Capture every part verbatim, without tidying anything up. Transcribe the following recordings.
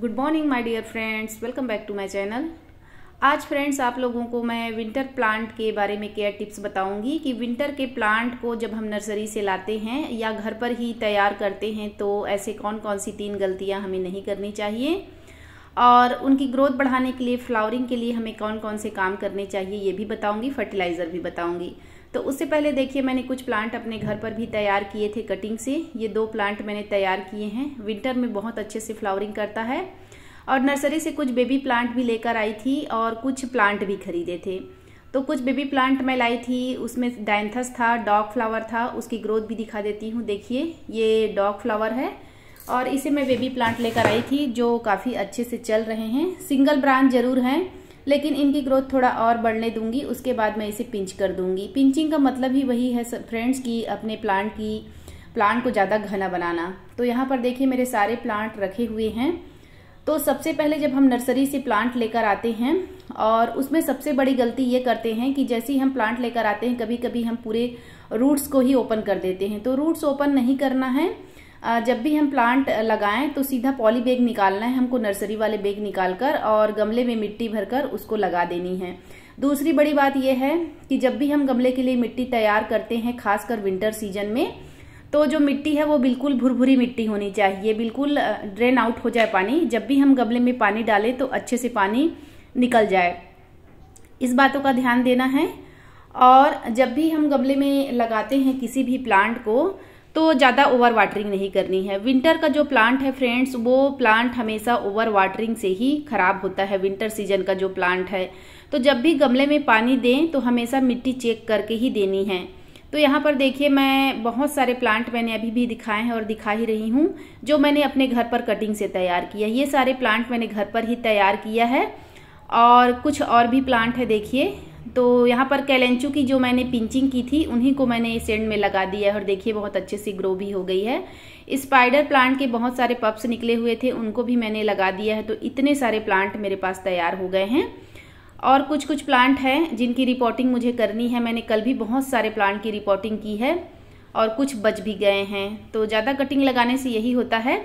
Good morning my dear friends, welcome back to my channel. आज friends आप लोगों को मैं विंटर प्लांट के बारे में केयर टिप्स बताऊंगी कि विंटर के प्लांट को जब हम नर्सरी से लाते हैं या घर पर ही तैयार करते हैं तो ऐसे कौन कौन सी तीन गलतियां हमें नहीं करनी चाहिए और उनकी ग्रोथ बढ़ाने के लिए, फ्लावरिंग के लिए हमें कौन कौन से काम करने चाहिए ये भी बताऊँगी, फर्टिलाइज़र भी बताऊँगी। तो उससे पहले देखिए मैंने कुछ प्लांट अपने घर पर भी तैयार किए थे कटिंग से। ये दो प्लांट मैंने तैयार किए हैं, विंटर में बहुत अच्छे से फ्लावरिंग करता है। और नर्सरी से कुछ बेबी प्लांट भी लेकर आई थी और कुछ प्लांट भी खरीदे थे। तो कुछ बेबी प्लांट मैं लाई थी, उसमें डायन्थस था, डॉग फ्लावर था, उसकी ग्रोथ भी दिखा देती हूँ। देखिए ये डॉग फ्लावर है और इसे मैं बेबी प्लांट लेकर आई थी जो काफ़ी अच्छे से चल रहे हैं। सिंगल ब्रांच ज़रूर हैं लेकिन इनकी ग्रोथ थोड़ा और बढ़ने दूंगी, उसके बाद मैं इसे पिंच कर दूंगी। पिंचिंग का मतलब ही वही है फ्रेंड्स कि अपने प्लांट की प्लांट को ज़्यादा घना बनाना। तो यहाँ पर देखिए मेरे सारे प्लांट रखे हुए हैं। तो सबसे पहले जब हम नर्सरी से प्लांट लेकर आते हैं और उसमें सबसे बड़ी गलती ये करते हैं कि जैसे ही हम प्लांट लेकर आते हैं कभी कभी हम पूरे रूट्स को ही ओपन कर देते हैं। तो रूट्स ओपन नहीं करना है। जब भी हम प्लांट लगाएं तो सीधा पॉली बैग निकालना है हमको, नर्सरी वाले बैग निकालकर और गमले में मिट्टी भरकर उसको लगा देनी है। दूसरी बड़ी बात यह है कि जब भी हम गमले के लिए मिट्टी तैयार करते हैं, खासकर विंटर सीजन में, तो जो मिट्टी है वो बिल्कुल भुरभुरी मिट्टी होनी चाहिए, बिल्कुल ड्रेन आउट हो जाए पानी। जब भी हम गमले में पानी डालें तो अच्छे से पानी निकल जाए, इस बातों का ध्यान देना है। और जब भी हम गमले में लगाते हैं किसी भी प्लांट को तो ज़्यादा ओवर वाटरिंग नहीं करनी है। विंटर का जो प्लांट है फ्रेंड्स वो प्लांट हमेशा ओवर वाटरिंग से ही ख़राब होता है, विंटर सीजन का जो प्लांट है। तो जब भी गमले में पानी दें तो हमेशा मिट्टी चेक करके ही देनी है। तो यहाँ पर देखिए मैं बहुत सारे प्लांट मैंने अभी भी दिखाए हैं और दिखा ही रही हूँ जो मैंने अपने घर पर कटिंग से तैयार किया। ये सारे प्लांट मैंने घर पर ही तैयार किया है और कुछ और भी प्लांट है। देखिए तो यहाँ पर कैलेंचू की जो मैंने पिंचिंग की थी उन्हीं को मैंने इस एंड में लगा दिया है और देखिए बहुत अच्छे से ग्रो भी हो गई है। स्पाइडर प्लांट के बहुत सारे पप्स निकले हुए थे, उनको भी मैंने लगा दिया है। तो इतने सारे प्लांट मेरे पास तैयार हो गए हैं और कुछ कुछ प्लांट हैं जिनकी रिपोर्टिंग मुझे करनी है। मैंने कल भी बहुत सारे प्लांट की रिपोर्टिंग की है और कुछ बच भी गए हैं। तो ज़्यादा कटिंग लगाने से यही होता है।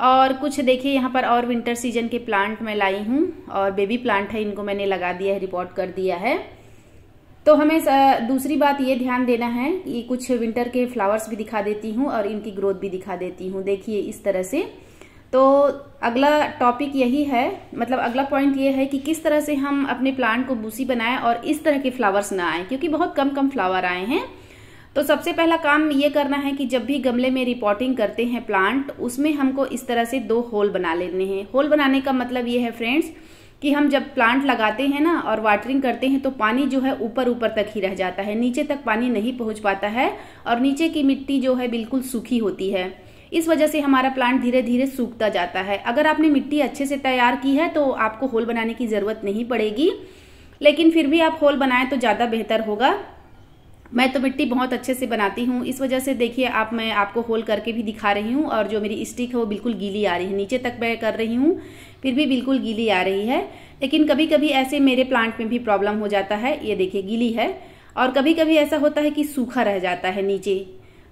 और कुछ देखिए यहाँ पर और विंटर सीजन के प्लांट मैं लाई हूँ और बेबी प्लांट है, इनको मैंने लगा दिया है, रिपोर्ट कर दिया है। तो हमें दूसरी बात ये ध्यान देना है कि कुछ विंटर के फ्लावर्स भी दिखा देती हूँ और इनकी ग्रोथ भी दिखा देती हूँ। देखिए इस तरह से। तो अगला टॉपिक यही है, मतलब अगला पॉइंट ये है कि किस तरह से हम अपने प्लांट को बूसी बनाएं और इस तरह के फ्लावर्स ना आएँ, क्योंकि बहुत कम कम फ्लावर आए हैं। तो सबसे पहला काम ये करना है कि जब भी गमले में रिपोर्टिंग करते हैं प्लांट, उसमें हमको इस तरह से दो होल बना लेने हैं। होल बनाने का मतलब ये है फ्रेंड्स कि हम जब प्लांट लगाते हैं ना और वाटरिंग करते हैं तो पानी जो है ऊपर ऊपर तक ही रह जाता है, नीचे तक पानी नहीं पहुंच पाता है और नीचे की मिट्टी जो है बिल्कुल सूखी होती है। इस वजह से हमारा प्लांट धीरे धीरे सूखता जाता है। अगर आपने मिट्टी अच्छे से तैयार की है तो आपको होल बनाने की ज़रूरत नहीं पड़ेगी, लेकिन फिर भी आप होल बनाएं तो ज़्यादा बेहतर होगा। मैं तो मिट्टी बहुत अच्छे से बनाती हूँ, इस वजह से देखिए आप मैं आपको होल करके भी दिखा रही हूँ और जो मेरी स्टिक है वो बिल्कुल गीली आ रही है। नीचे तक मैं कर रही हूँ फिर भी बिल्कुल गीली आ रही है। लेकिन कभी कभी ऐसे मेरे प्लांट में भी प्रॉब्लम हो जाता है, ये देखिए गीली है। और कभी कभी ऐसा होता है कि सूखा रह जाता है नीचे।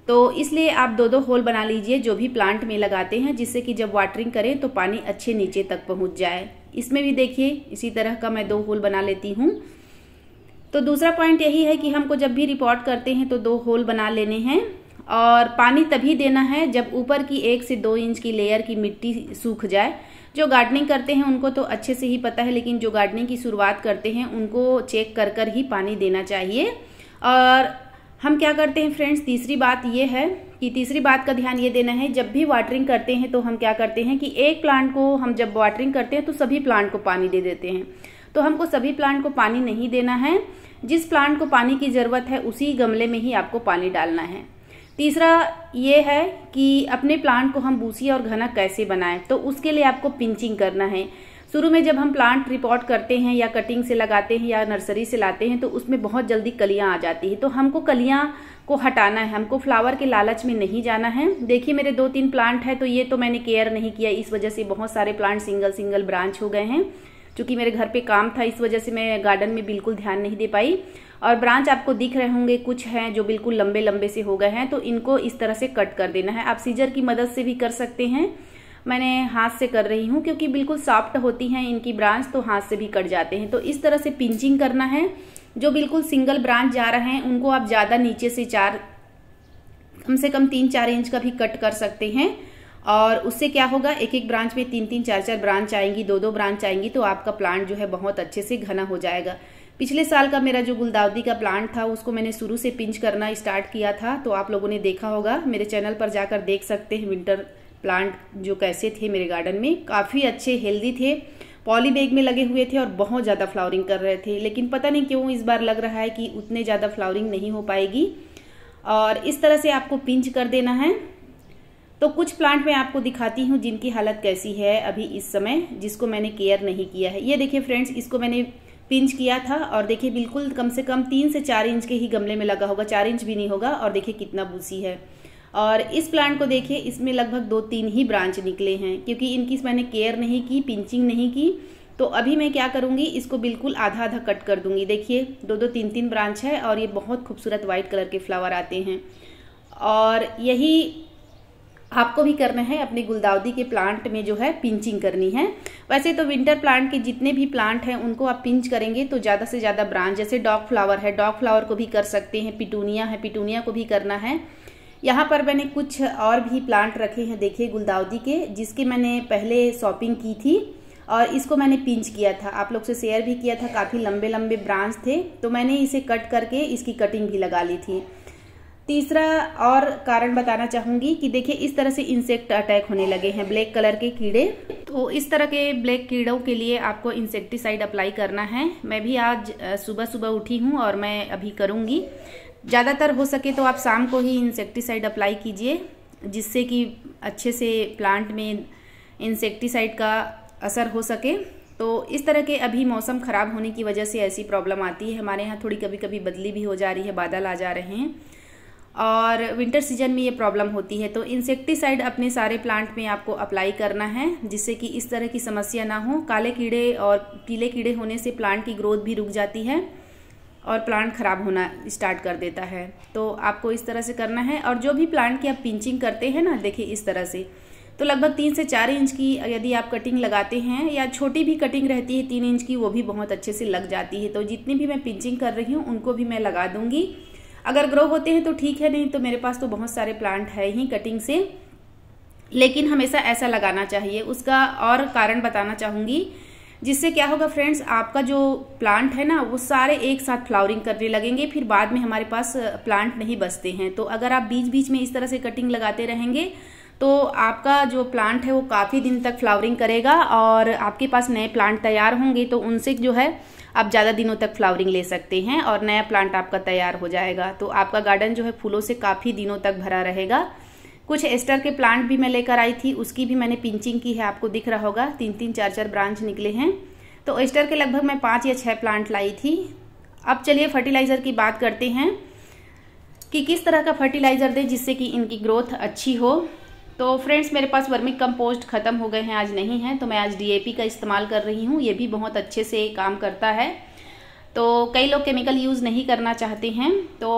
तो इसलिए आप दो दो होल बना लीजिए जो भी प्लांट में लगाते हैं, जिससे कि जब वाटरिंग करें तो पानी अच्छे नीचे तक पहुँच जाए। इसमें भी देखिए इसी तरह का मैं दो होल बना लेती हूँ। तो दूसरा पॉइंट यही है कि हमको जब भी रिपोर्ट करते हैं तो दो होल बना लेने हैं और पानी तभी देना है जब ऊपर की एक से दो इंच की लेयर की मिट्टी सूख जाए। जो गार्डनिंग करते हैं उनको तो अच्छे से ही पता है, लेकिन जो गार्डनिंग की शुरुआत करते हैं उनको चेक कर कर ही पानी देना चाहिए। और हम क्या करते हैं फ्रेंड्स, तीसरी बात ये है कि तीसरी बात का ध्यान ये देना है जब भी वाटरिंग करते हैं तो हम क्या करते हैं कि एक प्लांट को हम जब वाटरिंग करते हैं तो सभी प्लांट को पानी दे देते हैं। तो हमको सभी प्लांट को पानी नहीं देना है, जिस प्लांट को पानी की ज़रूरत है उसी गमले में ही आपको पानी डालना है। तीसरा ये है कि अपने प्लांट को हम बूसी और घना कैसे बनाएं, तो उसके लिए आपको पिंचिंग करना है। शुरू में जब हम प्लांट रिपोर्ट करते हैं या कटिंग से लगाते हैं या नर्सरी से लाते हैं तो उसमें बहुत जल्दी कलियां आ जाती है। तो हमको कलियां को हटाना है, हमको फ्लावर के लालच में नहीं जाना है। देखिए मेरे दो तीन प्लांट है तो ये तो मैंने केयर नहीं किया, इस वजह से बहुत सारे प्लांट सिंगल सिंगल ब्रांच हो गए हैं। क्योंकि मेरे घर पे काम था इस वजह से मैं गार्डन में बिल्कुल ध्यान नहीं दे पाई। और ब्रांच आपको दिख रहे होंगे, कुछ हैं जो बिल्कुल लंबे लंबे से हो गए हैं, तो इनको इस तरह से कट कर देना है। आप सीजर की मदद से भी कर सकते हैं मैंने हाथ से कर रही हूँ क्योंकि बिल्कुल सॉफ्ट होती हैं इनकी ब्रांच, तो हाथ से भी कट जाते हैं। तो इस तरह से पिंचिंग करना है। जो बिल्कुल सिंगल ब्रांच जा रहे हैं उनको आप ज़्यादा नीचे से चार, कम से कम तीन चार इंच का भी कट कर सकते हैं, और उससे क्या होगा, एक एक ब्रांच में तीन तीन चार चार ब्रांच आएंगी, दो दो ब्रांच आएंगी, तो आपका प्लांट जो है बहुत अच्छे से घना हो जाएगा। पिछले साल का मेरा जो गुलदाउदी का प्लांट था उसको मैंने शुरू से पिंच करना स्टार्ट किया था, तो आप लोगों ने देखा होगा, मेरे चैनल पर जाकर देख सकते हैं विंटर प्लांट जो कैसे थे मेरे गार्डन में, काफ़ी अच्छे हेल्दी थे, पॉली बैग में लगे हुए थे और बहुत ज़्यादा फ्लावरिंग कर रहे थे। लेकिन पता नहीं क्यों इस बार लग रहा है कि उतने ज़्यादा फ्लावरिंग नहीं हो पाएगी। और इस तरह से आपको पिंच कर देना है। तो कुछ प्लांट मैं आपको दिखाती हूँ जिनकी हालत कैसी है अभी इस समय, जिसको मैंने केयर नहीं किया है। ये देखिए फ्रेंड्स, इसको मैंने पिंच किया था और देखिए बिल्कुल कम से कम तीन से चार इंच के ही गमले में लगा होगा, चार इंच भी नहीं होगा, और देखिए कितना बूसी है। और इस प्लांट को देखिए, इसमें लगभग दो तीन ही ब्रांच निकले हैं, क्योंकि इनकी मैंने केयर नहीं की, पिंचिंग नहीं की। तो अभी मैं क्या करूँगी, इसको बिल्कुल आधा आधा कट कर दूँगी। देखिए दो दो तीन तीन ब्रांच है और ये बहुत खूबसूरत वाइट कलर के फ्लावर आते हैं। और यही आपको भी करना है, अपने गुलदाउदी के प्लांट में जो है पिंचिंग करनी है। वैसे तो विंटर प्लांट के जितने भी प्लांट हैं उनको आप पिंच करेंगे तो ज़्यादा से ज़्यादा ब्रांच, जैसे डॉग फ्लावर है, डॉग फ्लावर को भी कर सकते हैं, पिटूनिया है, पिटूनिया को भी करना है। यहाँ पर मैंने कुछ और भी प्लांट रखे हैं, देखिए गुलदाउदी के, जिसकी मैंने पहले शॉपिंग की थी और इसको मैंने पिंच किया था, आप लोग से शेयर भी किया था। काफ़ी लंबे लंबे ब्रांच थे, तो मैंने इसे कट करके इसकी कटिंग भी लगा ली थी। तीसरा और कारण बताना चाहूँगी कि देखिए इस तरह से इंसेक्ट अटैक होने लगे हैं, ब्लैक कलर के कीड़े। तो इस तरह के ब्लैक कीड़ों के लिए आपको इंसेक्टिसाइड अप्लाई करना है। मैं भी आज सुबह सुबह उठी हूँ और मैं अभी करूँगी। ज़्यादातर हो सके तो आप शाम को ही इंसेक्टिसाइड अप्लाई कीजिए, जिससे कि अच्छे से प्लांट में इंसेक्टिसाइड का असर हो सके। तो इस तरह के अभी मौसम ख़राब होने की वजह से ऐसी प्रॉब्लम आती है। हमारे यहाँ थोड़ी कभी कभी बदली भी हो जा रही है, बादल आ जा रहे हैं, और विंटर सीजन में ये प्रॉब्लम होती है। तो इंसेक्टिसाइड अपने सारे प्लांट में आपको अप्लाई करना है, जिससे कि इस तरह की समस्या ना हो। काले कीड़े और पीले कीड़े होने से प्लांट की ग्रोथ भी रुक जाती है और प्लांट खराब होना स्टार्ट कर देता है। तो आपको इस तरह से करना है। और जो भी प्लांट की आप पिंचिंग करते हैं ना, देखिए इस तरह से, तो लगभग तीन से चार इंच की यदि आप कटिंग लगाते हैं, या छोटी भी कटिंग रहती है तीन इंच की, वो भी बहुत अच्छे से लग जाती है। तो जितनी भी मैं पिंचिंग कर रही हूँ उनको भी मैं लगा दूँगी। अगर ग्रो होते हैं तो ठीक है, नहीं तो मेरे पास तो बहुत सारे प्लांट है ही कटिंग से। लेकिन हमेशा ऐसा लगाना चाहिए, उसका और कारण बताना चाहूँगी, जिससे क्या होगा फ्रेंड्स, आपका जो प्लांट है ना वो सारे एक साथ फ्लावरिंग करने लगेंगे, फिर बाद में हमारे पास प्लांट नहीं बचते हैं। तो अगर आप बीच बीच में इस तरह से कटिंग लगाते रहेंगे तो आपका जो प्लांट है वो काफ़ी दिन तक फ्लावरिंग करेगा, और आपके पास नए प्लांट तैयार होंगे, तो उनसे जो है आप ज़्यादा दिनों तक फ्लावरिंग ले सकते हैं और नया प्लांट आपका तैयार हो जाएगा। तो आपका गार्डन जो है फूलों से काफ़ी दिनों तक भरा रहेगा। कुछ एस्टर के प्लांट भी मैं लेकर आई थी, उसकी भी मैंने पिंचिंग की है, आपको दिख रहा होगा तीन तीन चार चार ब्रांच निकले हैं। तो एस्टर के लगभग मैं पाँच या छः प्लांट लाई थी। अब चलिए फर्टिलाइज़र की बात करते हैं कि किस तरह का फर्टिलाइज़र दें जिससे कि इनकी ग्रोथ अच्छी हो। तो फ्रेंड्स मेरे पास वर्मी कंपोस्ट ख़त्म हो गए हैं, आज नहीं है, तो मैं आज डी ए पी का इस्तेमाल कर रही हूँ। ये भी बहुत अच्छे से काम करता है। तो कई लोग केमिकल यूज़ नहीं करना चाहते हैं, तो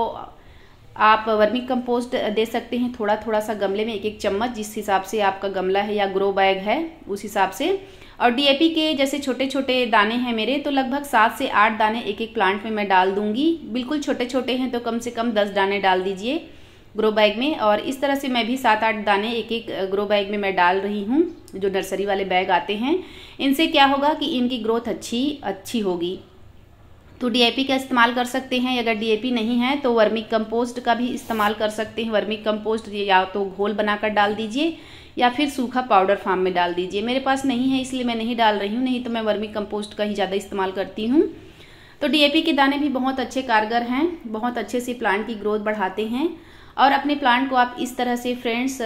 आप वर्मी कंपोस्ट दे सकते हैं थोड़ा थोड़ा सा गमले में, एक एक चम्मच, जिस हिसाब से आपका गमला है या ग्रो बैग है उस हिसाब से। और डी ए पी के जैसे छोटे छोटे दाने हैं मेरे, तो लगभग सात से आठ दाने एक एक प्लांट में मैं डाल दूँगी। बिल्कुल छोटे छोटे हैं तो कम से कम दस दाने डाल दीजिए ग्रो बैग में। और इस तरह से मैं भी सात आठ दाने एक एक ग्रो बैग में मैं डाल रही हूँ, जो नर्सरी वाले बैग आते हैं। इनसे क्या होगा कि इनकी ग्रोथ अच्छी अच्छी होगी। तो डी ए पी का इस्तेमाल कर सकते हैं। अगर डी ए पी नहीं है तो वर्मी कंपोस्ट का भी इस्तेमाल कर सकते हैं। वर्मी कंपोस्ट या तो घोल बनाकर डाल दीजिए, या फिर सूखा पाउडर फार्म में डाल दीजिए। मेरे पास नहीं है इसलिए मैं नहीं डाल रही हूँ, नहीं तो मैं वर्मी कंपोस्ट का ही ज़्यादा इस्तेमाल करती हूँ। तो डी ए पी के दाने भी बहुत अच्छे कारगर हैं, बहुत अच्छे से प्लांट की ग्रोथ बढ़ाते हैं। और अपने प्लांट को आप इस तरह से फ्रेंड्स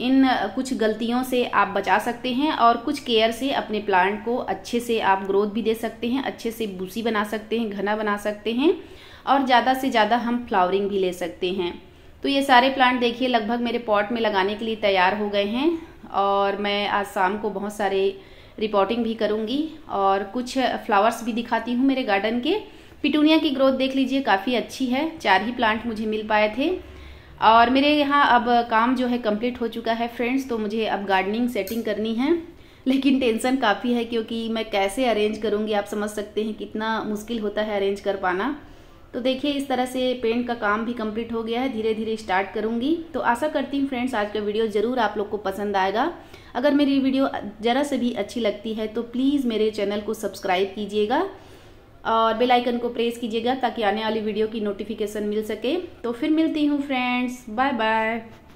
इन कुछ गलतियों से आप बचा सकते हैं, और कुछ केयर से अपने प्लांट को अच्छे से आप ग्रोथ भी दे सकते हैं, अच्छे से बूसी बना सकते हैं, घना बना सकते हैं, और ज़्यादा से ज़्यादा हम फ्लावरिंग भी ले सकते हैं। तो ये सारे प्लांट देखिए लगभग मेरे पॉट में लगाने के लिए तैयार हो गए हैं, और मैं आज शाम को बहुत सारे रिपोर्टिंग भी करूँगी और कुछ फ्लावर्स भी दिखाती हूँ मेरे गार्डन के। पिटूनिया की ग्रोथ देख लीजिए, काफ़ी अच्छी है, चार ही प्लांट मुझे मिल पाए थे। और मेरे यहाँ अब काम जो है कंप्लीट हो चुका है फ्रेंड्स। तो मुझे अब गार्डनिंग सेटिंग करनी है, लेकिन टेंशन काफ़ी है क्योंकि मैं कैसे अरेंज करूँगी। आप समझ सकते हैं कितना मुश्किल होता है अरेंज कर पाना। तो देखिए इस तरह से पेंट का काम भी कंप्लीट हो गया है, धीरे धीरे स्टार्ट करूँगी। तो आशा करती हूँ फ्रेंड्स आज का वीडियो ज़रूर आप लोग को पसंद आएगा। अगर मेरी वीडियो ज़रा से भी अच्छी लगती है तो प्लीज़ मेरे चैनल को सब्सक्राइब कीजिएगा और बेल आइकन को प्रेस कीजिएगा ताकि आने वाली वीडियो की नोटिफिकेशन मिल सके। तो फिर मिलती हूँ फ्रेंड्स, बाय बाय।